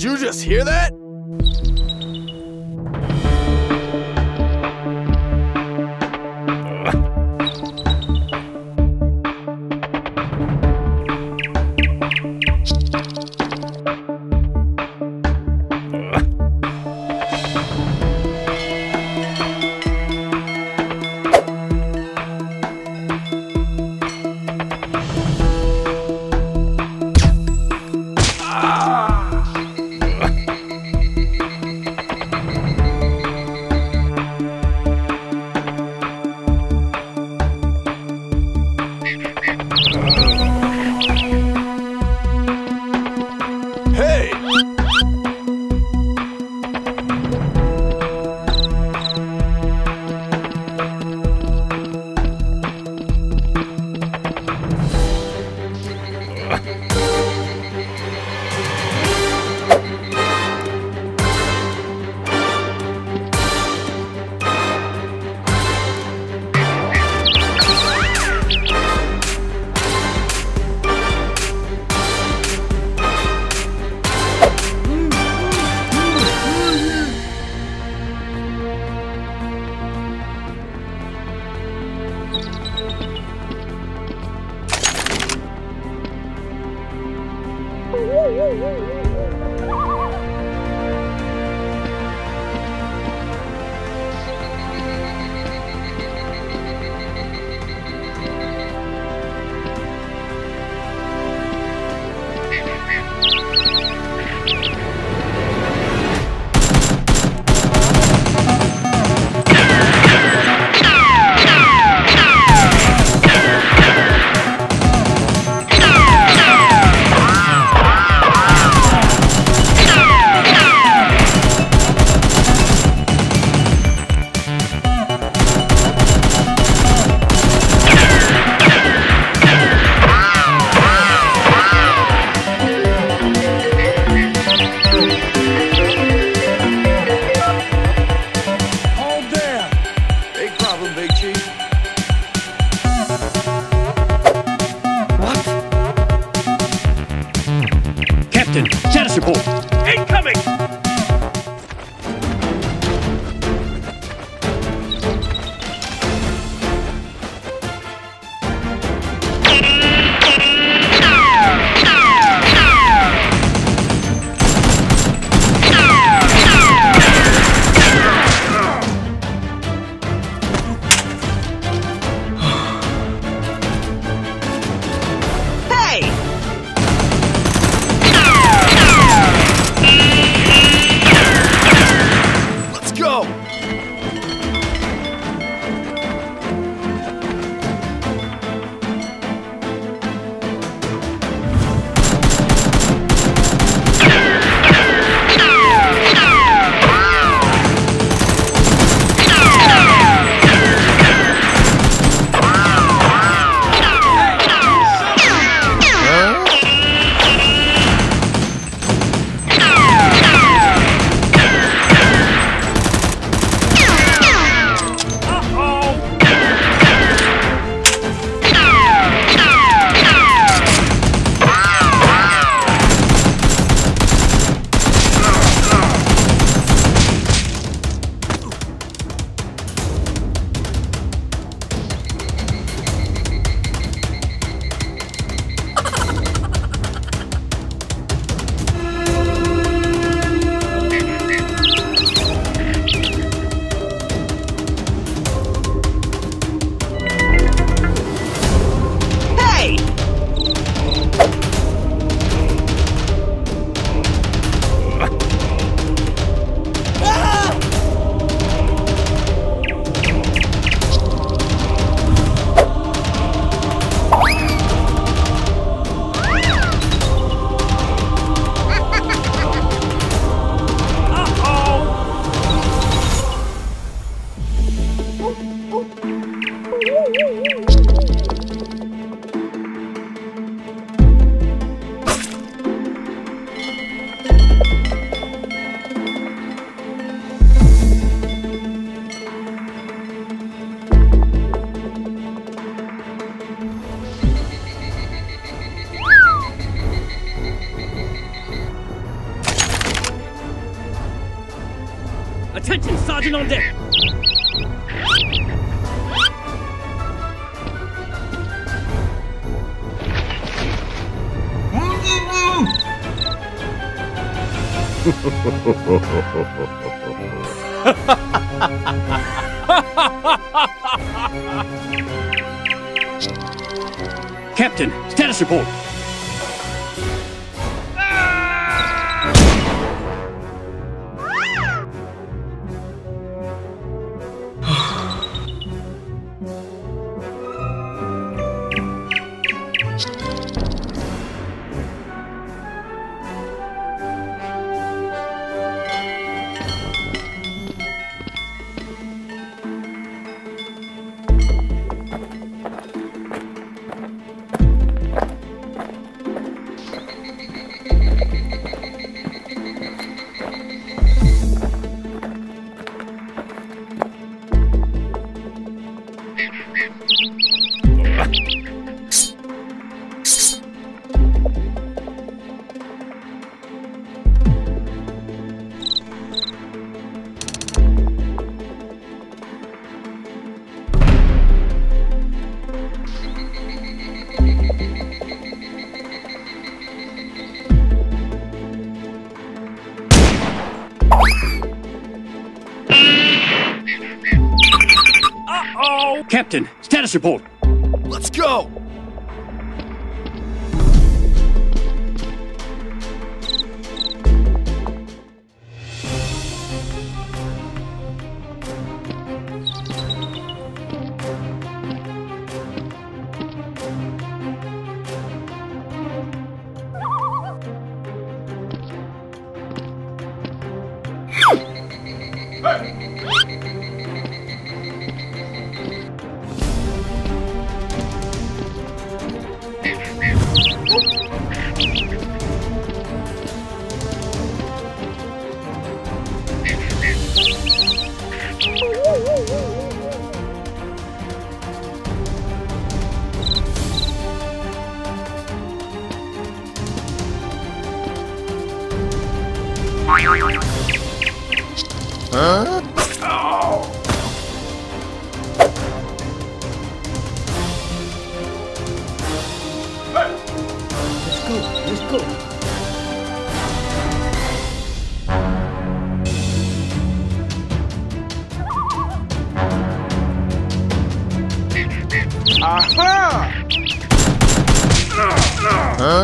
Did you just hear that? Attention, Sergeant on deck! Captain, status report. Captain, status report. Let's go! Huh?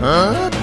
Huh?